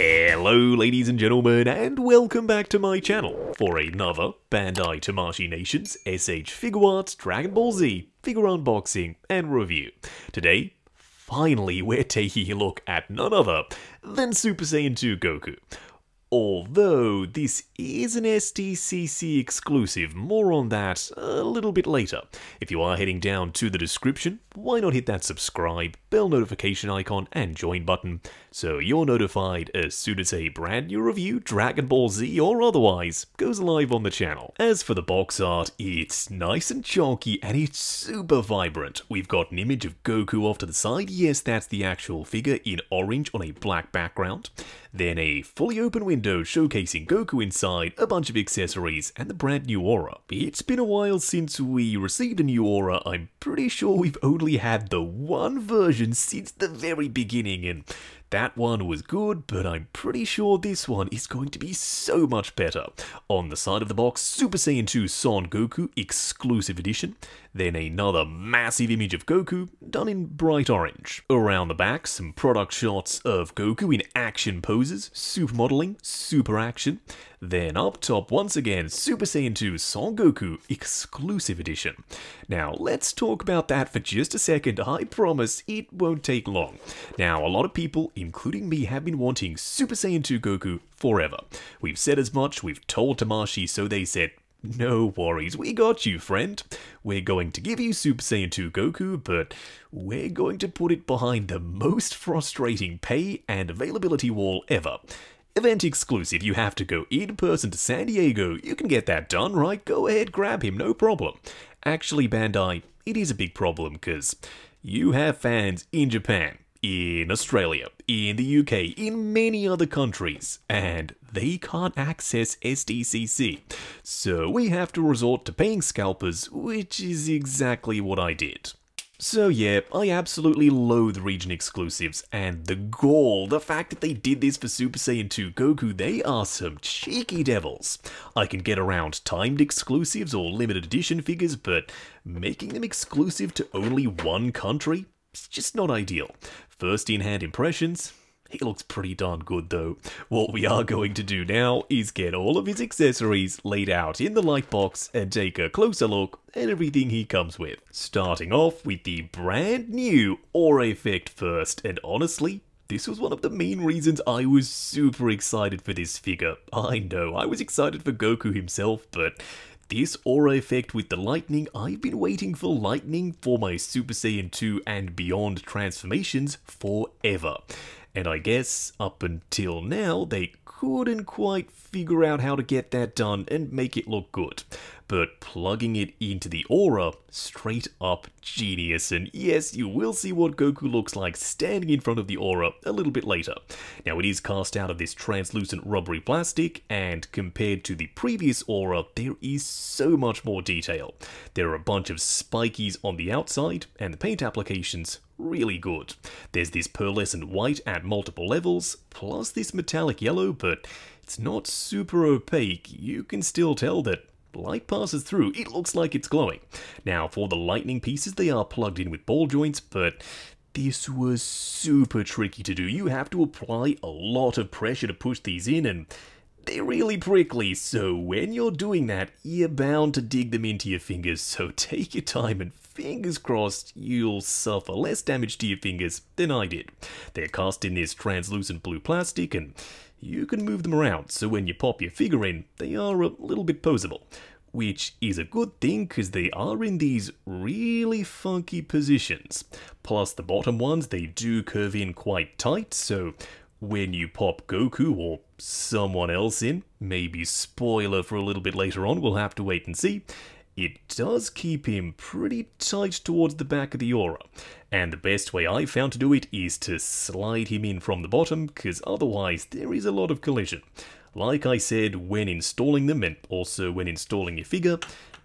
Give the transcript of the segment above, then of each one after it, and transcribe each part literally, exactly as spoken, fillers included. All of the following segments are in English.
Hello ladies and gentlemen, and welcome back to my channel for another Bandai Tamashii Nations S H Figuarts Dragon Ball Z figure unboxing and review. Today, finally we're taking a look at none other than Super Saiyan two Goku. Although this is an S D C C exclusive, more on that a little bit later. If you are heading down to the description, why not hit that subscribe, bell notification icon and join button so you're notified as soon as a brand new review, Dragon Ball Z or otherwise, goes live on the channel. As for the box art, it's nice and chunky and it's super vibrant. We've got an image of Goku off to the side, yes that's the actual figure in orange on a black background. Then a fully open window showcasing Goku inside, a bunch of accessories, and the brand new aura. It's been a while since we received a new aura. I'm pretty sure we've only had the one version since the very beginning, and that one was good, but I'm pretty sure this one is going to be so much better. On the side of the box, Super Saiyan two Son Goku exclusive edition. Then another massive image of Goku, done in bright orange. Around the back, some product shots of Goku in action poses, super modeling, super action. Then up top, once again, Super Saiyan two Son Goku exclusive edition. Now, let's talk about that for just a second. I promise it won't take long. Now, a lot of people, including me, have been wanting Super Saiyan two Goku forever. We've said as much, we've told Tamashii, so they said, no worries, we got you, friend. We're going to give you Super Saiyan two Goku, but we're going to put it behind the most frustrating pay and availability wall ever. Event exclusive, you have to go in person to San Diego. You can get that done, right? Go ahead, grab him, no problem. Actually, Bandai, it is a big problem, because you have fans in Japan, in Australia, in the U K, in many other countries, and they can't access S D C C. So we have to resort to paying scalpers, which is exactly what I did. So yeah, I absolutely loathe region exclusives, and the gall, the fact that they did this for Super Saiyan two Goku, they are some cheeky devils. I can get around timed exclusives or limited edition figures, but making them exclusive to only one country? It's just not ideal. First in-hand impressions? He looks pretty darn good though. What we are going to do now is get all of his accessories laid out in the light box and take a closer look at everything he comes with. Starting off with the brand new aura effect first, and honestly, this was one of the main reasons I was super excited for this figure. I know, I was excited for Goku himself, but this aura effect with the lightning, I've been waiting for lightning for my Super Saiyan two and beyond transformations forever. And I guess up until now, they couldn't quite figure out how to get that done and make it look good. But plugging it into the aura, straight up genius. And yes, you will see what Goku looks like standing in front of the aura a little bit later. Now, it is cast out of this translucent rubbery plastic, and compared to the previous aura, there is so much more detail. There are a bunch of spikies on the outside, and the paint applications really good. There's this pearlescent white at multiple levels, plus this metallic yellow, but it's not super opaque. You can still tell that light passes through. It looks like it's glowing. Now, for the lightning pieces, they are plugged in with ball joints, but this was super tricky to do. You have to apply a lot of pressure to push these in, and they're really prickly, so when you're doing that, you're bound to dig them into your fingers, so take your time and fingers crossed you'll suffer less damage to your fingers than I did. They're cast in this translucent blue plastic, and you can move them around, so when you pop your figure in, they are a little bit poseable, which is a good thing because they are in these really funky positions. Plus the bottom ones, they do curve in quite tight, so when you pop Goku or someone else in, maybe spoiler for a little bit later on, we'll have to wait and see, it does keep him pretty tight towards the back of the aura. And the best way I found to do it is to slide him in from the bottom, because otherwise there is a lot of collision. Like I said, when installing them and also when installing your figure,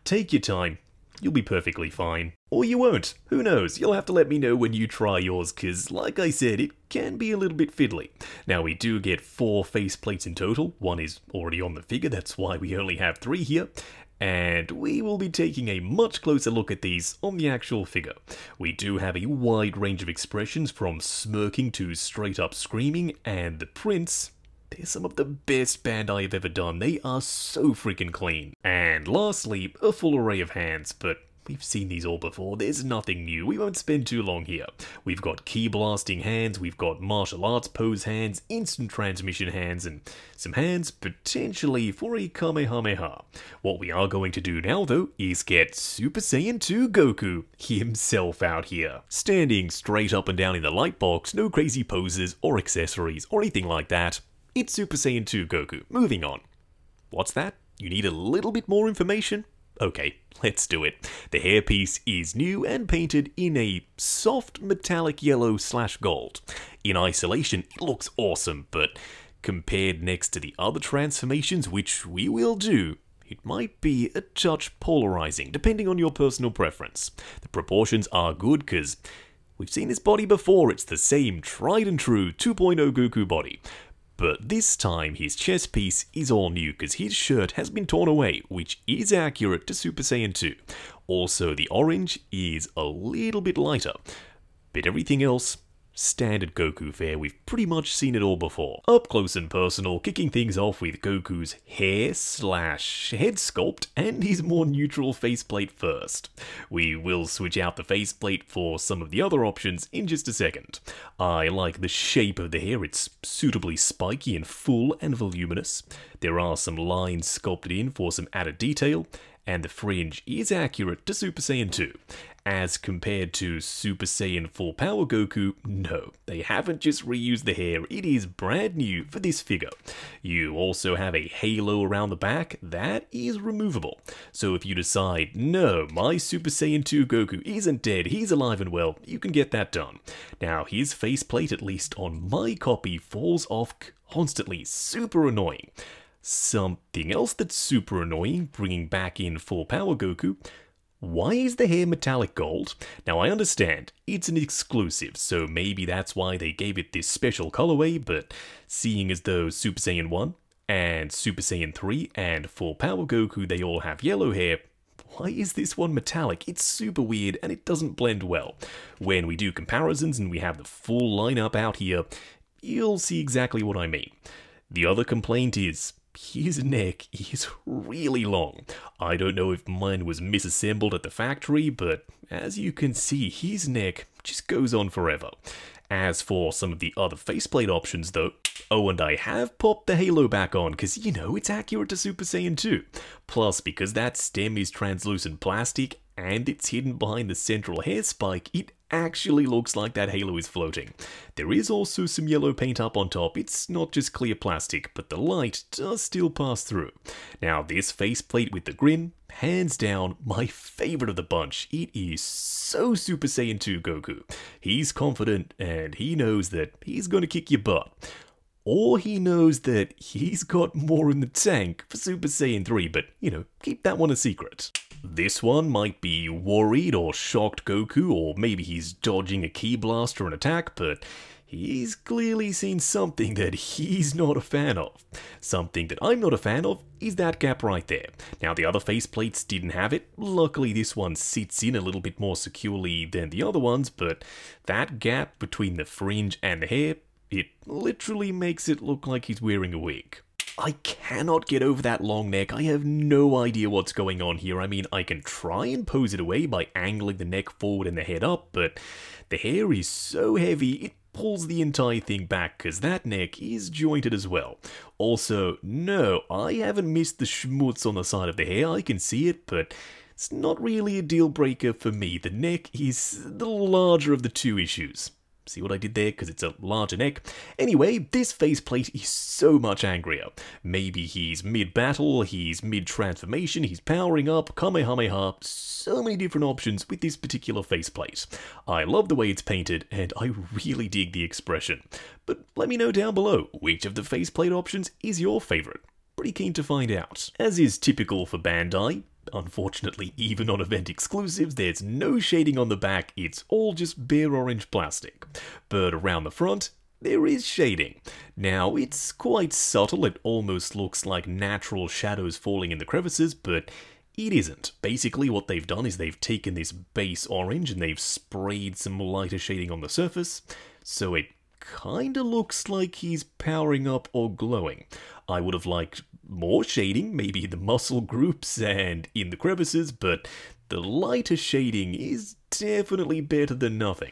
take your time, you'll be perfectly fine. Or you won't, who knows, you'll have to let me know when you try yours, because like I said, it can be a little bit fiddly. Now we do get four faceplates in total, one is already on the figure, that's why we only have three here, and we will be taking a much closer look at these on the actual figure. We do have a wide range of expressions from smirking to straight up screaming, and the prints They're some of the best Bandai have ever done. They are so freaking clean. And lastly, a full array of hands, but we've seen these all before. There's nothing new. We won't spend too long here. We've got ki-blasting hands, we've got martial arts pose hands, instant transmission hands, and some hands potentially for a Kamehameha. What we are going to do now, though, is get Super Saiyan two Goku himself out here. Standing straight up and down in the light box, no crazy poses or accessories or anything like that. It's Super Saiyan two Goku. Moving on. What's that? You need a little bit more information? Okay, let's do it. The hairpiece is new and painted in a soft metallic yellow slash gold. In isolation, it looks awesome, but compared next to the other transformations, which we will do, it might be a touch polarizing, depending on your personal preference. The proportions are good, because we've seen this body before. It's the same tried and true two point oh Goku body. But this time, his chest piece is all new because his shirt has been torn away, which is accurate to Super Saiyan two. Also, the orange is a little bit lighter. But everything else, standard Goku fare. We've pretty much seen it all before. Up close and personal, kicking things off with Goku's hair slash head sculpt and his more neutral faceplate first. We will switch out the faceplate for some of the other options in just a second. I like the shape of the hair. It's suitably spiky and full and voluminous. There are some lines sculpted in for some added detail, and the fringe is accurate to Super Saiyan two. As compared to Super Saiyan four Power Goku, no, they haven't just reused the hair, it is brand new for this figure. You also have a halo around the back that is removable. So if you decide, no, my Super Saiyan two Goku isn't dead, he's alive and well, you can get that done. Now his faceplate, at least on my copy, falls off constantly, super annoying. Something else that's super annoying, bringing back in full Power Goku, why is the hair metallic gold? Now I understand, it's an exclusive, so maybe that's why they gave it this special colorway, but seeing as though Super Saiyan one and Super Saiyan three and full Power Goku, they all have yellow hair, why is this one metallic? It's super weird and it doesn't blend well. When we do comparisons and we have the full lineup out here, you'll see exactly what I mean. The other complaint is, his neck is really long. I don't know if mine was misassembled at the factory, but as you can see, his neck just goes on forever. As for some of the other faceplate options though, oh, and I have popped the halo back on because, you know, it's accurate to Super Saiyan two. Plus, because that stem is translucent plastic and it's hidden behind the central hair spike, it actually looks like that halo is floating. There is also some yellow paint up on top. It's not just clear plastic, but the light does still pass through. Now this faceplate with the grin, hands down, my favorite of the bunch. It is so Super Saiyan two Goku. He's confident and he knows that he's gonna kick your butt. Or he knows that he's got more in the tank for Super Saiyan three, but, you know, keep that one a secret. This one might be worried or shocked Goku, or maybe he's dodging a ki blast or an attack, but he's clearly seen something that he's not a fan of. Something that I'm not a fan of is that gap right there. Now the other faceplates didn't have it, luckily this one sits in a little bit more securely than the other ones, but that gap between the fringe and the hair, it literally makes it look like he's wearing a wig. I cannot get over that long neck. I have no idea what's going on here. I mean, I can try and pose it away by angling the neck forward and the head up, but the hair is so heavy, it pulls the entire thing back because that neck is jointed as well. Also, no, I haven't missed the schmutz on the side of the hair. I can see it, but it's not really a deal breaker for me. The neck is the larger of the two issues. See what I did there? Because it's a larger neck. Anyway, this faceplate is so much angrier. Maybe he's mid-battle, he's mid-transformation, he's powering up, Kamehameha, so many different options with this particular faceplate. I love the way it's painted, and I really dig the expression. But let me know down below, which of the faceplate options is your favorite? Pretty keen to find out. As is typical for Bandai, unfortunately, even on event exclusives, there's no shading on the back, it's all just bare orange plastic. But around the front, there is shading. Now, it's quite subtle, it almost looks like natural shadows falling in the crevices, but it isn't. Basically, what they've done is they've taken this base orange and they've sprayed some lighter shading on the surface, so it kinda looks like he's powering up or glowing. I would have liked more shading, maybe in the muscle groups and in the crevices, but the lighter shading is definitely better than nothing.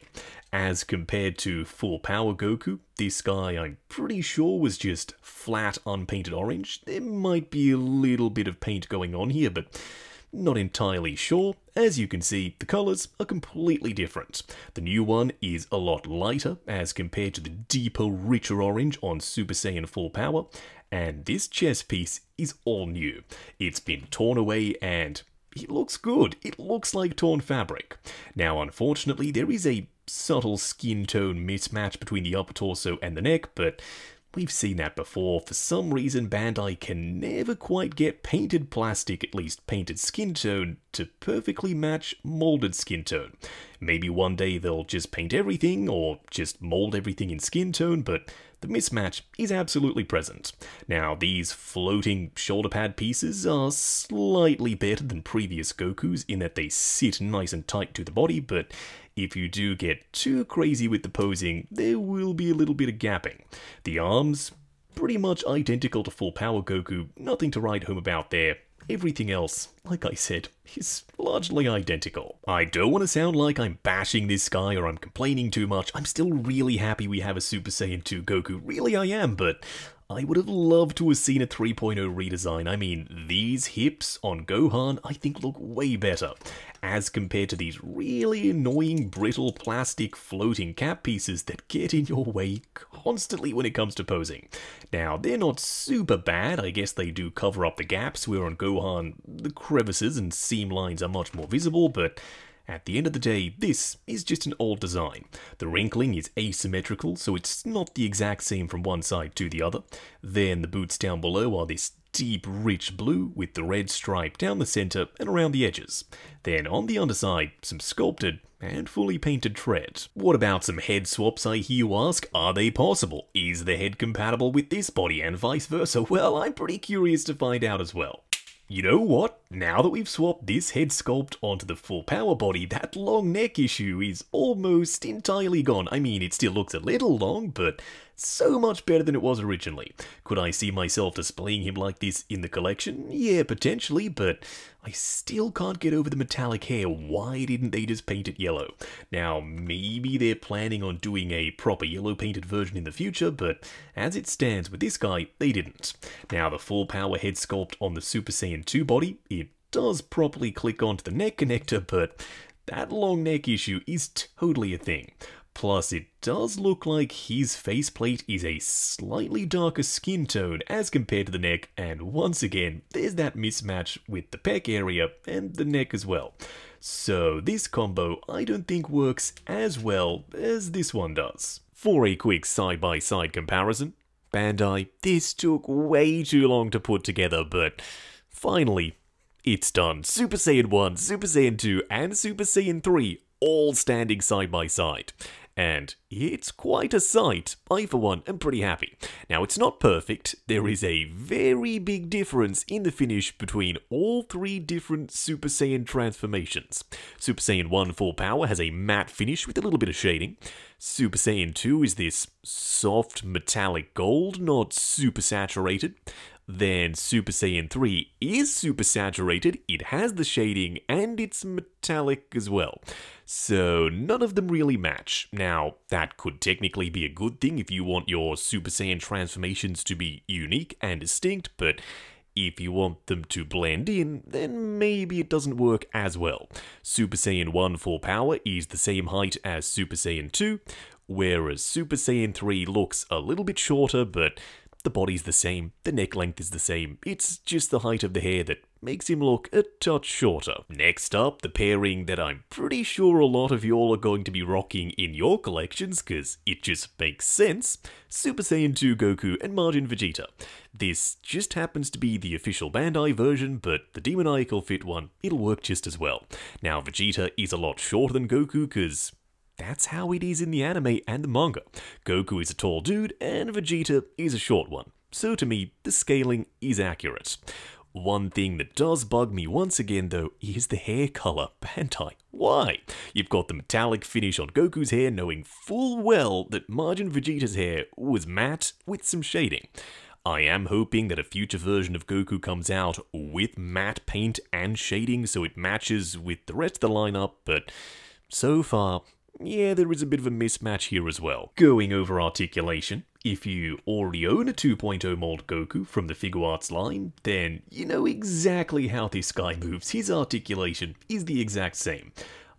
As compared to full power Goku, this guy I'm pretty sure was just flat unpainted orange. There might be a little bit of paint going on here, but not entirely sure. As you can see, the colors are completely different. The new one is a lot lighter as compared to the deeper, richer orange on Super Saiyan four power, and this chest piece is all new. It's been torn away and it looks good. It looks like torn fabric. Now, unfortunately, there is a subtle skin tone mismatch between the upper torso and the neck, but we've seen that before. For some reason, Bandai can never quite get painted plastic, at least painted skin tone, to perfectly match molded skin tone. Maybe one day they'll just paint everything or just mold everything in skin tone, but the mismatch is absolutely present. Now, these floating shoulder pad pieces are slightly better than previous Gokus in that they sit nice and tight to the body, but if you do get too crazy with the posing, there will be a little bit of gapping. The arms, pretty much identical to full power Goku, nothing to write home about there. Everything else, like I said, is largely identical. I don't want to sound like I'm bashing this guy or I'm complaining too much. I'm still really happy we have a Super Saiyan two Goku. Really I am, but I would have loved to have seen a three point oh redesign. I mean, these hips on Gohan I think look way better, as compared to these really annoying brittle plastic floating cap pieces that get in your way constantly when it comes to posing. Now, they're not super bad. I guess they do cover up the gaps, where on Gohan the crevices and seam lines are much more visible, but at the end of the day, this is just an old design. The wrinkling is asymmetrical, so it's not the exact same from one side to the other. Then the boots down below are this deep, rich blue with the red stripe down the center and around the edges. Then on the underside, some sculpted and fully painted tread. What about some head swaps, I hear you ask? Are they possible? Is the head compatible with this body and vice versa? Well, I'm pretty curious to find out as well. You know what? Now that we've swapped this head sculpt onto the full power body, that long neck issue is almost entirely gone. I mean, it still looks a little long, but so much better than it was originally. Could I see myself displaying him like this in the collection? Yeah, potentially, but I still can't get over the metallic hair. Why didn't they just paint it yellow? Now, maybe they're planning on doing a proper yellow painted version in the future, but as it stands with this guy, they didn't. Now, the full power head sculpt on the Super Saiyan two body, it does properly click onto the neck connector, but that long neck issue is totally a thing. Plus, it does look like his faceplate is a slightly darker skin tone as compared to the neck, and once again, there's that mismatch with the pec area and the neck as well. So this combo I don't think works as well as this one does. For a quick side-by-side comparison, Bandai, this took way too long to put together, but finally, it's done. Super Saiyan one, Super Saiyan two, and Super Saiyan three all standing side by side. And it's quite a sight. I, for one, am pretty happy. Now, it's not perfect. There is a very big difference in the finish between all three different Super Saiyan transformations. Super Saiyan one Full Power has a matte finish with a little bit of shading. Super Saiyan two is this soft metallic gold, not super saturated. Then Super Saiyan three is super saturated, it has the shading, and it's metallic as well. So none of them really match. Now, that could technically be a good thing if you want your Super Saiyan transformations to be unique and distinct, but if you want them to blend in, then maybe it doesn't work as well. Super Saiyan one Full Power is the same height as Super Saiyan two, whereas Super Saiyan three looks a little bit shorter, but the body's the same, the neck length is the same, it's just the height of the hair that makes him look a touch shorter. Next up, the pairing that I'm pretty sure a lot of y'all are going to be rocking in your collections, because it just makes sense, Super Saiyan two Goku and Majin Vegeta. This just happens to be the official Bandai version, but the demoniacal fit one, it'll work just as well. Now, Vegeta is a lot shorter than Goku, because that's how it is in the anime and the manga. Goku is a tall dude, and Vegeta is a short one. So to me, the scaling is accurate. One thing that does bug me once again though is the hair color. Bandai, why? You've got the metallic finish on Goku's hair knowing full well that Majin Vegeta's hair was matte with some shading. I am hoping that a future version of Goku comes out with matte paint and shading so it matches with the rest of the lineup, but so far, yeah, there is a bit of a mismatch here as well. Going over articulation, if you already own a two point oh mold Goku from the Figuarts line, then you know exactly how this guy moves. His articulation is the exact same.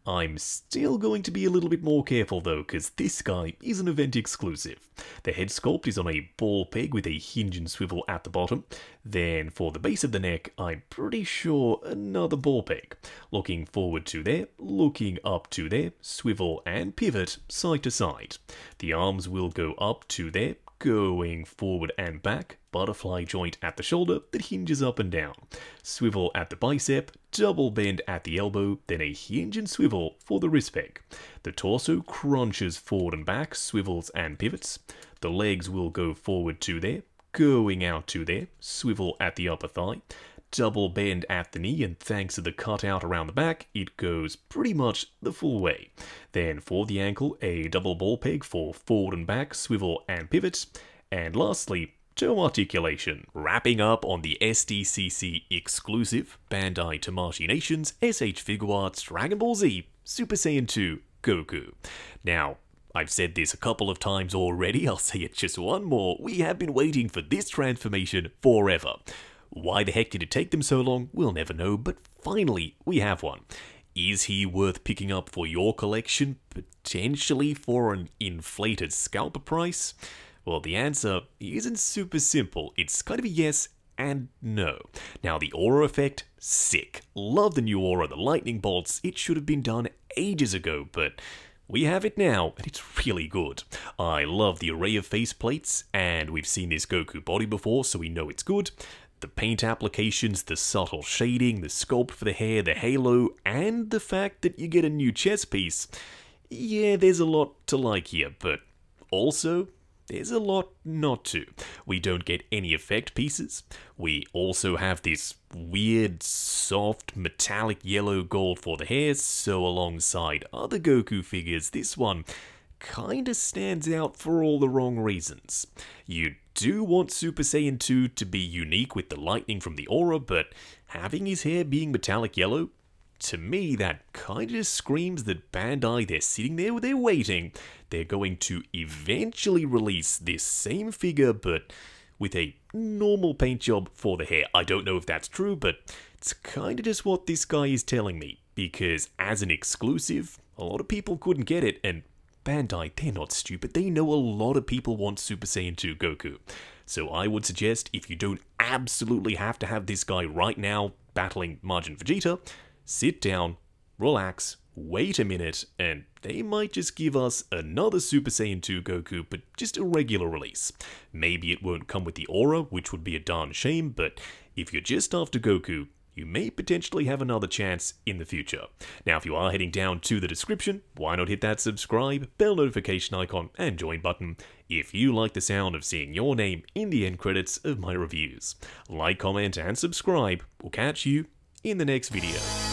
I'm still going to be a little bit more careful though, because this guy is an event exclusive. The head sculpt is on a ball peg with a hinge and swivel at the bottom. Then for the base of the neck, I'm pretty sure another ball peg. Looking forward to there, looking up to there, swivel and pivot side to side. The arms will go up to there, going forward and back, butterfly joint at the shoulder that hinges up and down, swivel at the bicep, double bend at the elbow, then a hinge and swivel for the wrist peg. The torso crunches forward and back, swivels and pivots. The legs will go forward to there, going out to there, swivel at the upper thigh, double bend at the knee, and thanks to the cutout around the back, it goes pretty much the full way. Then for the ankle, a double ball peg for forward and back, swivel and pivot. And lastly, toe articulation. Wrapping up on the S D C C exclusive, Bandai Tamashii Nations, S H Figuarts, Dragon Ball Z, Super Saiyan two, Goku. Now, I've said this a couple of times already, I'll say it just one more, we have been waiting for this transformation forever. Why the heck did it take them so long? We'll never know, but finally we have one. Is he worth picking up for your collection, potentially for an inflated scalper price? Well, the answer isn't super simple. It's kind of a yes and no. Now, the aura effect, sick. Love the new aura, the lightning bolts. It should have been done ages ago, but we have it now, and it's really good. I love the array of faceplates, and we've seen this Goku body before, so we know it's good. The paint applications, the subtle shading, the sculpt for the hair, the halo, and the fact that you get a new chest piece. Yeah, there's a lot to like here, but also there's a lot not to. We don't get any effect pieces. We also have this weird, soft, metallic yellow gold for the hair, so alongside other Goku figures, this one kinda stands out for all the wrong reasons. You do want Super Saiyan two to be unique with the lightning from the aura, but having his hair being metallic yellow, to me that kinda screams that Bandai, they're sitting there, they're waiting. They're going to eventually release this same figure, but with a normal paint job for the hair. I don't know if that's true, but it's kinda just what this guy is telling me, because as an exclusive, a lot of people couldn't get it, and Bandai, they're not stupid, they know a lot of people want Super Saiyan two Goku. So I would suggest, if you don't absolutely have to have this guy right now battling Majin Vegeta, sit down, relax, wait a minute, and they might just give us another Super Saiyan two Goku, but just a regular release. Maybe it won't come with the aura, which would be a darn shame, but if you're just after Goku, you may potentially have another chance in the future. Now, if you are heading down to the description, why not hit that subscribe, bell notification icon, and join button if you like the sound of seeing your name in the end credits of my reviews. Like, comment, and subscribe. We'll catch you in the next video.